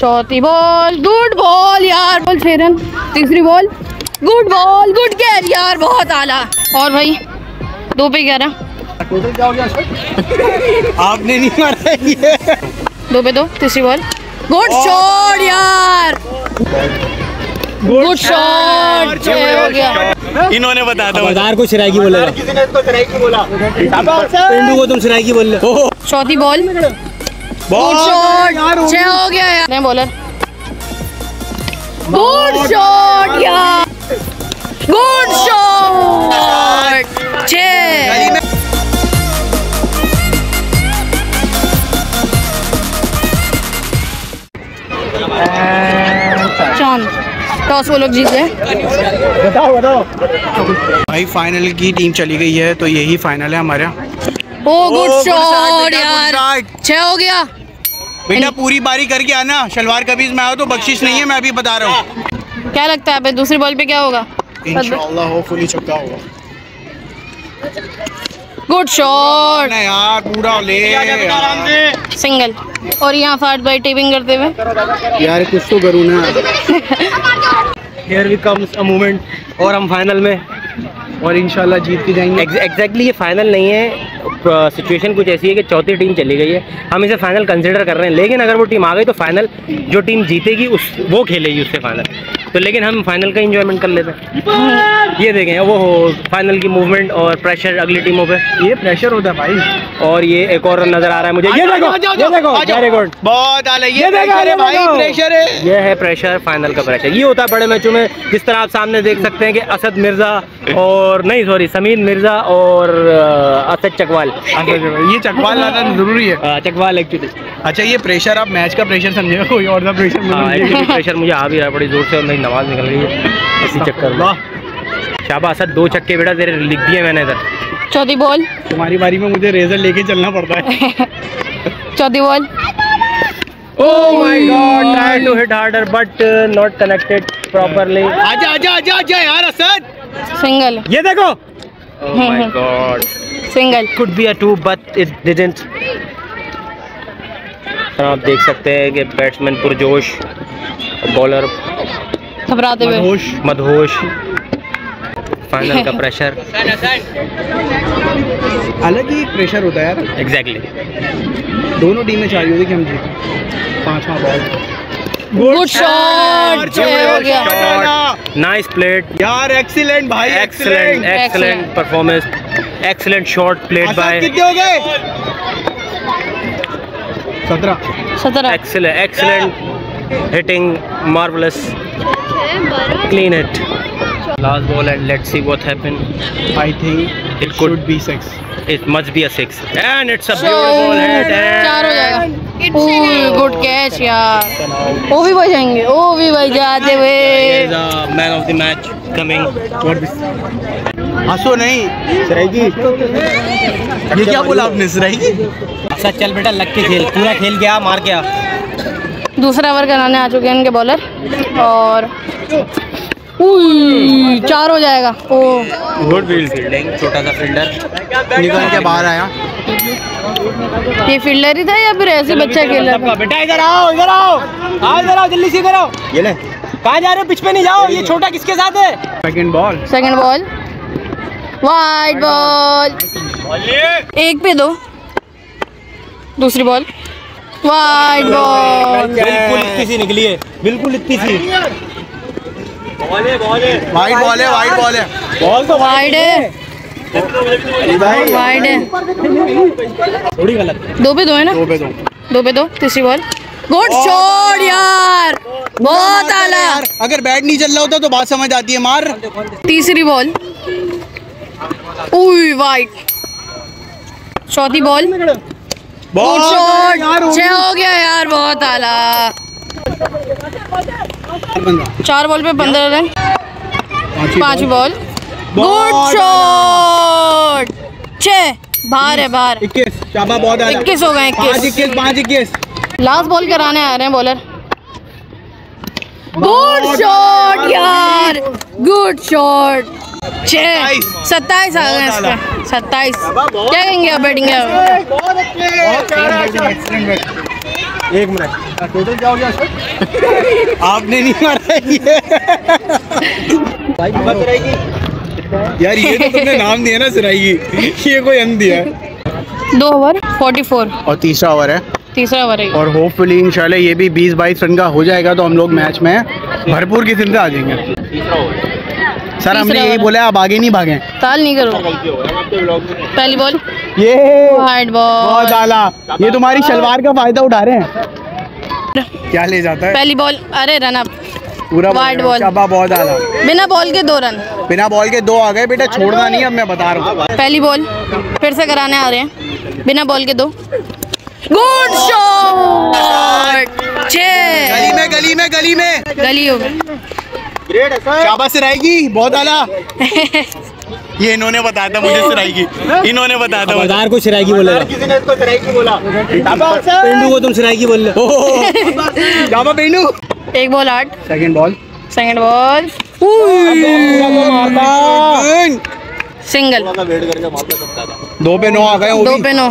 चौथी ball, good ball यार, ball फेरन। तीसरी बॉल, गुड बॉल, गुड गेंद यार, बहुत आला। और भाई 2 पे 11 आपने नहीं मारा ये। 2 पे 2, तीसरी बॉल, गुड शॉट यार, गुड शॉट। हो गया, इन्होंने बता दो बाजार को चिरागी बोला, किसी ने इसको चिरागी बोला, पिंडू को तुम चिरागी बोल। चौथी बॉल, गुड शॉट, 6 हो गया यार। नहीं बॉलर, गुड शॉट यार, गुड शॉट, 6। चांद टॉस वो लोग जीत गए। बताओ बताओ भाई, फाइनल की टीम चली गई है तो यही फाइनल है हमारा। ओ गुड शॉट यार, 6 हो गया। बेटा पूरी बारी करके आना, शलवार कमीज में आओ तो बख्शिश नहीं है, मैं अभी बता रहा हूँ। क्या लगता है दूसरी बॉल पे क्या होगा? इंशाल्लाह होपफुली छक्का होगा। गुड शॉट यार, पूरा ले सिंगल। और यहाँ फाट भाई टिपिंग करते हुए यार, कुछ तो करूँ ना। Here becomes a moment, और हम फाइनल में, और इंशाल्लाह जीत के जाएंगे। एग्जैक्टली ये फाइनल नहीं है, सिचुएशन कुछ ऐसी है कि चौथी टीम चली गई है, हम इसे फाइनल कंसिडर कर रहे हैं, लेकिन अगर वो टीम आ गई तो फाइनल जो टीम जीतेगी उस वो खेलेगी उससे फाइनल, तो लेकिन हम फाइनल का इंजॉयमेंट कर लेते हैं। ये देखें वो फाइनल की मूवमेंट और प्रेशर अगली टीमों पे, ये प्रेशर होता है भाई। और ये एक और नजर आ रहा है मुझे, ये देखो, ये देखो, बहुत आला, ये देखो भाई प्रेशर है, ये है प्रेशर, फाइनल का प्रेशर ये होता है बड़े मैचों में। जिस तरह आप सामने देख सकते हैं कि असद मिर्जा और नहीं सॉरी समीर मिर्जा और असद चकवाल, ये चकवाल लाना जरूरी है, चकवाल एक्चुअली। अच्छा ये प्रेशर आप मैच का प्रेशर समझे, कोई और प्रेशर मुझे आ भी रहा है बड़ी जोर से, और नमाज निकल रही है इसी चक्कर में। शाबाश असद, 2 छक्के बेटा तेरे लिख दिए मैंने इधर। चौथी बॉल, तुम्हारी बारी में मुझे रेजर लेके चलना पड़ता है। चौथी ball, oh my god, try to hit harder but not connected properly. आजा आजा आजा आजा यार असद, सिंगल। ये देखो, oh my god, single. Could be a 2 but it didn't. आप देख सकते हैं कि बैट्समैन पुरजोश, बॉलर घबराते हुए मदहोश। फाइनल का प्रेशर अलग ही प्रेशर होता है यार। एग्जैक्टली, दोनों टीमें चाहिए होती कि हम जीतें। 5वां बॉल, गुड शॉट, हो गया, नाइस प्लेट यार, एक्सीलेंट भाई, excellent excellent performance, excellent shot played by. कितने हो गए? 17। Excellent hitting, marvelous, clean it. Last ball and let's see what happen. I think it should be 6. It must be a 6. And it's a beautiful hit. 4 हो जाएगा। Oh, good catch यार। वो भी भाई जाएंगे, वो भी भाई जाते हुए। Man of the match coming. हंसो नहीं सरायगी, ये क्या बोला आपने सरायगी? अच्छा चल बेटा, लग के खेल, पूरा खेल गया, मार गया। दूसरा ओवर कराने आ चुके हैं इनके बॉलर, और 4 हो जाएगा। ओ गुड फील्डिंग, छोटा सा फील्डर निकल के बाहर आया। ये फील्डर ही था या फिर ऐसे बच्चा खेल रहा था? बेटा इधर आओ, इधर आओ, आओ इधर आओ, जल्दी से इधर आओ। ये ले, कहाँ जा रहे हो? पिच पे नहीं जाओ। ये छोटा किसके साथ है? सेकंड बॉल, वाइड बॉल, 1 पे 2। दूसरी बॉल, वाइड बॉल, बिल्कुल इतनी सी निकली है, बिल्कुल इतनी सी। वाइड है। थोड़ी गलत है। 2 पे 2 है ना? 2 पे 2, तीसरी बॉल, गुड शॉट यार, बहुत आला। अगर बैट नहीं चल रहा होता तो बात समझ आती है, मार। तीसरी बॉल, वाइड। चौथी बॉल, गुड शॉट, 6 हो गया यार, बहुत आला। 4 बॉल पे 15 रन। 5वीं बॉल, गुड शॉट, 6। बाहर है, बाहर। 21 हो गए, 21। लास्ट बॉल कराने आ रहे हैं बॉलर, गुड शॉट यार, गुड शॉट, 6। 27 आ गए इसका, 27। क्या कहेंगे आप बैटिंग? एक मिनट टोटल क्या हो गया सर? आपने नहीं मारा ये भाई सरायगी यार, ये तो तुमने नाम दिया ना सरायगी, ये कोई अंध दिया है। 2 ओवर 44 और तीसरा ओवर है और होपफुली इंशाल्लाह ये भी 20-22 रन का हो जाएगा तो हम लोग मैच में भरपूर की जिंदा आ जाएंगे। सर हमने यही बोला आप आगे नहीं भागें, ताल नहीं करो। पहली बॉल ये हार्ड बॉल, ये तुम्हारी शलवार का फायदा उठा रहे हैं। क्या ले जाता है पहली बॉल? अरे रन अप पूरा वाइड बॉल, बहुत आला। बिना बॉल के 2 रन, बिना बॉल के 2 आ गए बेटा, छोड़ना नहीं अब मैं बता रहा हूँ। पहली बॉल फिर से कराने आ रहे हैं, बिना बॉल के 2। Good shot, 6। गली में हो ग्रेट है सर, शाबाश सरायगी बहुत आला। ये इन्होंने बताया था मुझे सरायगी, इन्होंने बताया था बाजार को सरायगी बोला, किसी ने इसको सरायगी बोला, पेंडू को तुम सरायगी बोल रहे पेंडू। 1 बॉल 8। सेकंड बॉल सिंगल, 2 पे 9 आ गए, 2 पे 9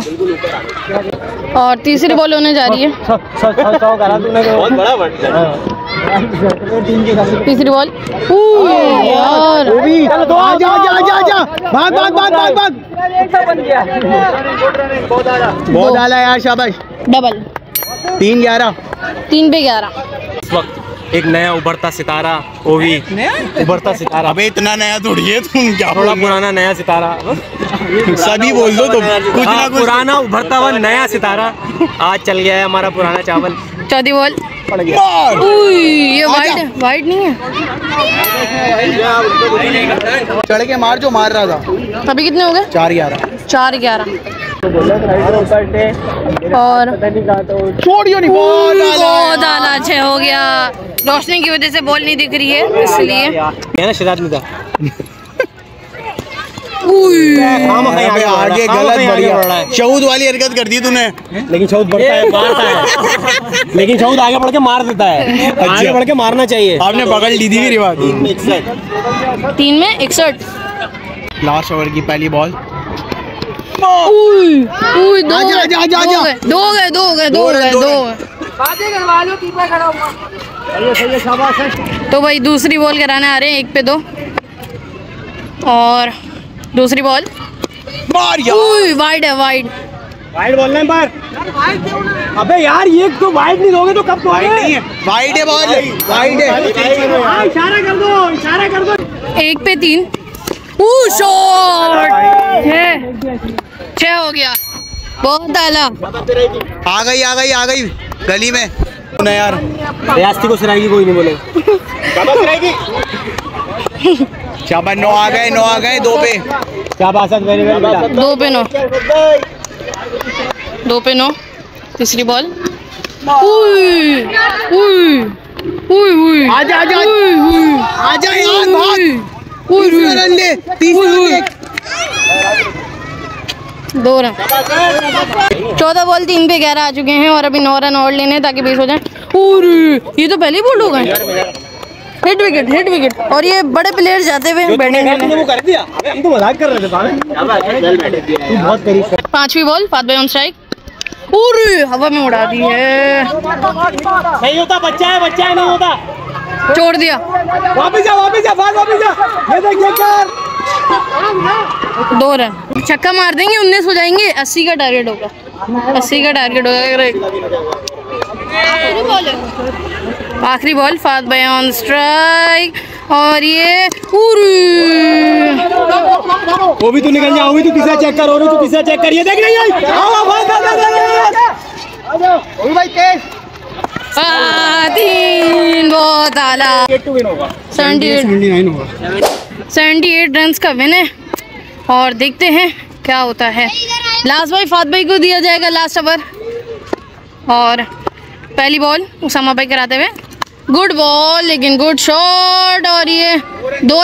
और तीसरी बॉल होने जा रही है। बहुत बड़ा तीसरी बॉल यार, बहुत आला यार शाबाश। डबल, 3 पे 11 इस वक्त एक नया उभरता सितारा ओवी, उभरता सितारा। अबे इतना नया ढूंढिए तुम, क्या थोड़ा पुराना नया सितारा सभी बोल दो तुम, कुछ ना कुछ पुराना उभरता हुआ नया सितारा आज चल गया है हमारा पुराना चावल। 4वीं बॉल पड़ गया। ये वाइड नहीं है, चढ़ के मार जो मार रहा था। तभी कितने हो गए? 4-11 और छोड़ियो नहीं, बहुत आला अच्छा हो गया। रोशनी की वजह से बॉल नहीं दिख रही है इसलिए ना शिदात में था। आगे गलत बढ़िया चौद वाली हरकत कर दी तूने, लेकिन चौद बढ़ता है मारता है, लेकिन चौद आगे बढ़ के मार देता है, आगे बढ़ के मारना चाहिए। आपने पकड़ ली थी रिवाज। 3 में 61 लास्ट ओवर की पहली बॉल। दो गए। तो भाई दूसरी बॉल कराने आ रहे हैं, 1 पे 2 और दूसरी बॉल वाइड है, वाइड बॉल नहीं बार। अबे यार ये तो वाइड नहीं दोगे तो कब तो वाइड नहीं है, वाइड है बॉल, वाइड है। इशारा कर दो। 1 पे 3 शॉट है, 6 हो गया, बहुत आला। आ गई गली में ना यार, रियास्ती को सरायगी कोई नहीं बोलेगा। शाबाश 9 आ गए 2 पे। शाबाश वेरी वेल बेटा, 2 पे 9 तीसरी बॉल। आजा यार भाग, 2 रन। 14 बॉल 3 पे 11 आ चुके हैं और अभी 9 रन और लेने ताकि 20 हो जाए। ये तो पहले ही बोल्ड हो गए, हिट विकेट और ये बड़े प्लेयर जाते हुए बैठे। हम तो मजाक कर रहे थे। 5वीं बॉल 5 पे 9 स्ट्राइक, हवा में उड़ा दी है। नहीं होता, बच्चा है नहीं होता, छोड़ दिया। वापस जा। ये देख ये कर 2 रन। छक्का मार देंगे 19 हो जाएंगे, 80 का टारगेट होगा। आखिरी बॉल 5 पे 9 स्ट्राइक और ये वो भी तू निकल जा, वो भी तू पीछा चेक कर, ये देख नहीं आई भाई तेज। 3 बहुत आला, 78 रन का विन है और देखते हैं क्या होता है। लास्ट भाई फात भाई को दिया जाएगा लास्ट ओवर और पहली बॉल उसामा भाई कराते हुए। गुड बॉल लेकिन गुड शॉट और ये 2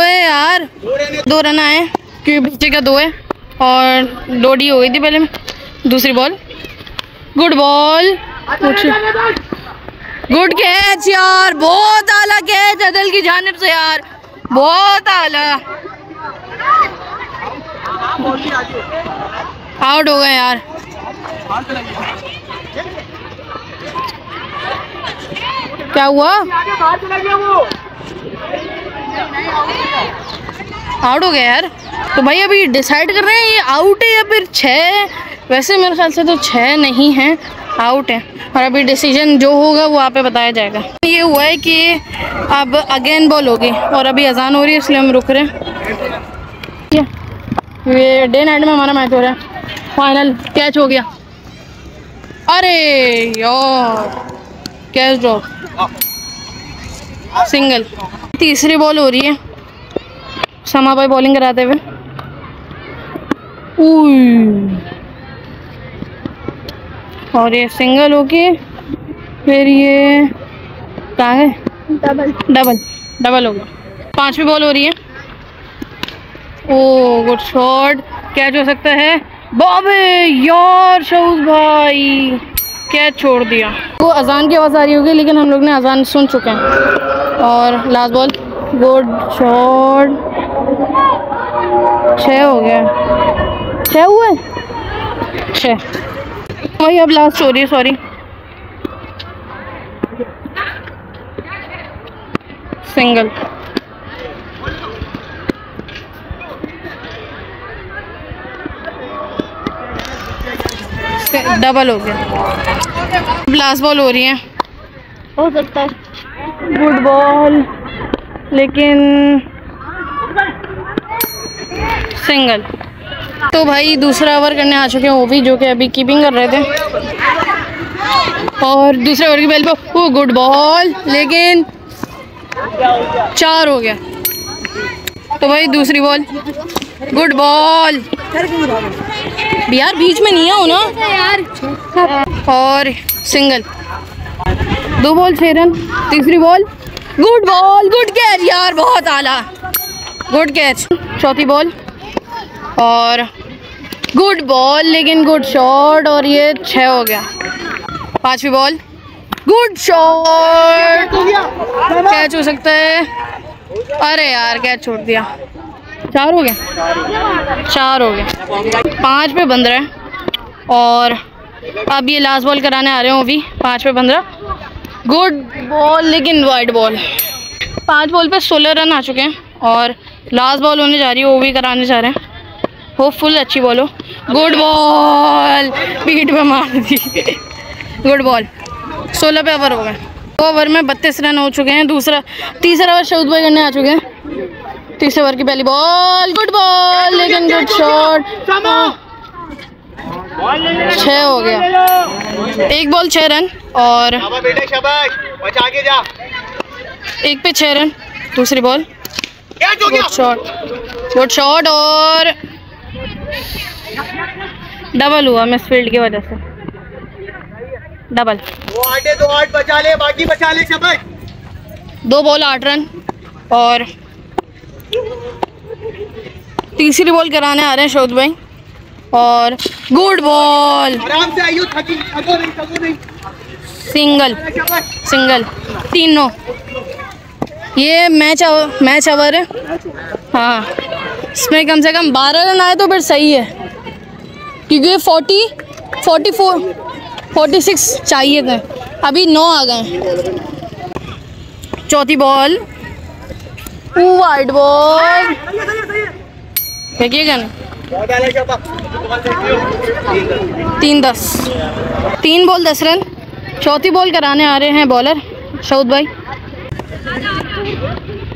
है यार, 2 रन आए क्योंकि पीछे का 2 है और 2 डी हो गई थी पहले में। दूसरी ball good ball, good catch यार, बहुत आला कैच अदल की जानिब से यार, बहुत आला। आउट हो गए यार, क्या हुआ? आउट हो गया यार। तो भाई अभी डिसाइड कर रहे हैं ये आउट है या फिर छः। वैसे मेरे ख्याल से तो छः नहीं है, आउट है। और अभी डिसीजन जो होगा वो आप पे बताया जाएगा। ये हुआ है कि अब अगेन बॉल होगी और अभी अजान हो रही है इसलिए हम रुक रहे हैं। ये डे नाइट में हमारा मैच हो रहा है। फाइनल कैच हो गया। अरे यार कैच ड्रॉप सिंगल। तीसरी बॉल हो रही है। शमा भाई बॉलिंग कराते हुए और ये सिंगल होके फिर ये क्या है डबल होगा। पांचवी बॉल हो रही है। ओ गुड शॉट, कैच हो सकता है। बाबे यार शौज भाई कैच छोड़ दिया। वो अजान की आवाज़ आ रही होगी लेकिन हम लोग ने अजान सुन चुके हैं। और लास्ट बॉल, गुड शॉट। छः हो गया, छः हुआ, छः वही अब लास्ट हो रही है। Sorry single. डबल हो गया। लास्ट बॉल हो रही है। हो सकता है गुड बॉल लेकिन सिंगल। तो भाई दूसरा ओवर करने आ चुके हैं ओवी जो कि अभी कीपिंग कर रहे थे। और दूसरे ओवर की बैल पर वो गुड बॉल लेकिन चार हो गया। तो भाई दूसरी बॉल, गुड बॉल यार बीच में नहीं आओ ना यार। और सिंगल। दो बॉल 6 रन। तीसरी ball, good ball, good catch यार, बहुत आला गुड कैच। चौथी बॉल और गुड बॉल लेकिन गुड शॉट और ये 6 हो गया। पांचवी बॉल, गुड शॉट, कैच हो सकता है। अरे यार कैच छोड़ दिया। 4 हो गया, 4 हो गया। 5 पे 15 और अब ये लास्ट बॉल कराने आ रहे हो अभी। 5 पे 15 गुड बॉल लेकिन वाइड बॉल। 5 बॉल पे 16 रन आ चुके हैं और लास्ट बॉल होने जा रही है। ओवी कराने जा रहे हैं, होपफुल अच्छी बॉल हो। गुड बॉल, पीठ पे मार दी। Good ball. 16 पे ओवर हो गए। 2 ओवर में 32 रन हो चुके हैं। तीसरा ओवर शौद भाई करने आ चुके हैं। तीसरे ओवर की पहली बॉल, गुड बॉल लेकिन गुड शॉट। 6 हो गया। 1 बॉल 6 रन और 1 पे 6 रन। दूसरी ball, good shot, good shot और डबल हुआ मिस फील्ड की वजह से। डबल। 2 8 बचा ले, बाकी बचा ले शब्द। 2 बॉल 8 रन और तीसरी बॉल कराने आ रहे हैं शौद भाई। और गुड बॉल, आराम से आइयो, थको नहीं। सिंगल। 3 नो। ये मैच अवर है। हाँ, इसमें कम से कम 12 रन आए तो फिर सही है क्योंकि ये 40, 44, 46 चाहिए थे, अभी 9 आ गए। चौथी बॉल, वाइड बॉल। देखिएगा ना, 3 10। 3 बॉल 10 रन। चौथी बॉल कराने आ रहे हैं बॉलर शौद भाई।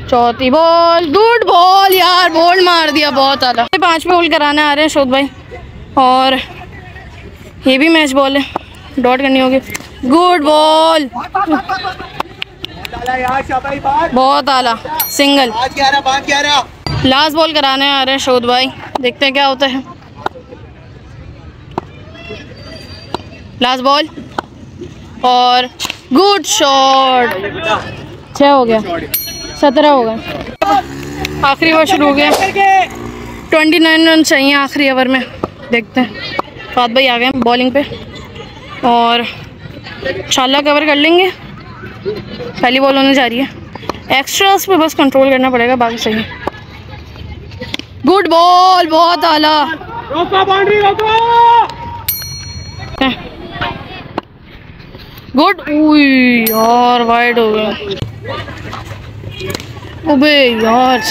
चौथी बॉल, गुड बॉल यार, बॉल मार दिया, बहुत ज़्यादा। 5 बॉल कराने आ रहे हैं शौद भाई और ये भी मैच बॉल है, डॉट करनी होगी। गुड बॉल, बहुत आला सिंगल। लास्ट बॉल कराने आ रहे हैं शौद भाई, देखते हैं क्या होता है। लास्ट बॉल और गुड शॉट। 6 हो गया, 17 हो गए। आखिरी ओवर शुरू हो गया। 29 रन चाहिए आखिरी ओवर में। देखते हैं, फात भाई आ गए बॉलिंग पे और इंशाल्लाह कवर कर लेंगे। पहली बॉल होने जा रही है। एक्स्ट्रास पे बस कंट्रोल करना पड़ेगा, बाकी सही। गुड बॉल, बहुत आला। गुड। यार वाइड हो गया। अबे यार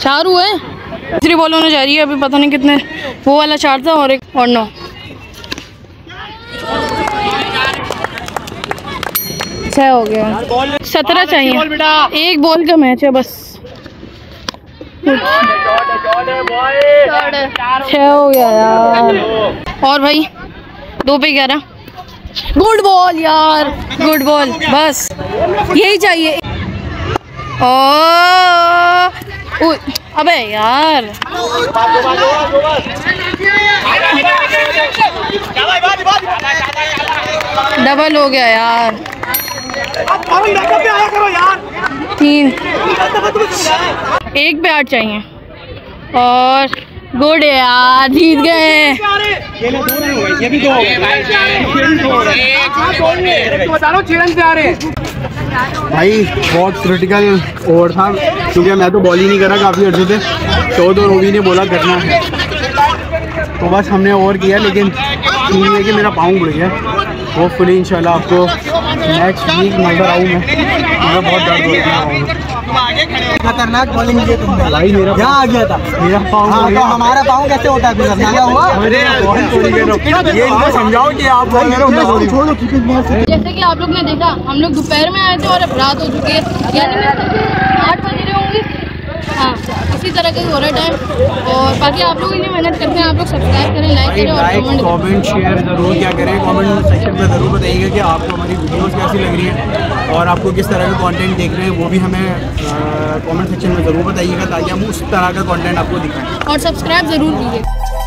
चार हुए। तीसरी बॉल होने जा रही है अभी, पता नहीं कितने। वो वाला चार था और एक और 9। छह हो गया। 17 चाहिए। एक बॉल का मैच है बस। छह हो गया यार। और भाई 2 पे 11। गुड बॉल यार, गुड बॉल। बस यही चाहिए। ओ अबे यार डबल हो गया यार। 3। 1 पे 8 चाहिए। और गुड यार, जीत गए। भाई बहुत क्रिटिकल ओवर था क्योंकि मैं तो बॉल ही नहीं करा काफ़ी अर्जे से। तो रोवी ने बोला करना है तो बस हमने ओवर किया, लेकिन ये कि मेरा पाँव उड़ गया। होपफुली इंशाल्लाह आपको नेक्स्ट वीक नजर आऊँ मैं। मेरा बहुत दर्द हो रहा है। खतरनाक बॉलिंग भाई, मेरा आ गया था मेरा पाँव। हाँ तो हमारा पाँव कैसे होता है? ये इनको समझाओ कि आप छोड़ो। जैसे कि आप लोग ने देखा, हम लोग दोपहर में आए थे और अब रात हो चुकी है, यानी 8 बज रहे होंगे। हाँ इसी तरह का ही हो रहा है टाइम। और बाकी आप लोग इतनी मेहनत करते हैं। आप लोग सब्सक्राइब करें, लाइक करें और कमेंट शेयर ज़रूर क्या करें। कमेंट सेक्शन में ज़रूर बताइएगा कि आपको हमारी वीडियोस कैसी लग रही है और आपको किस तरह का कंटेंट देख रहे हैं। वो भी हमें कमेंट सेक्शन में ज़रूर बताइएगा ताकि हम उस तरह का कंटेंट आपको दिखाएँ। और सब्सक्राइब ज़रूर कीजिए।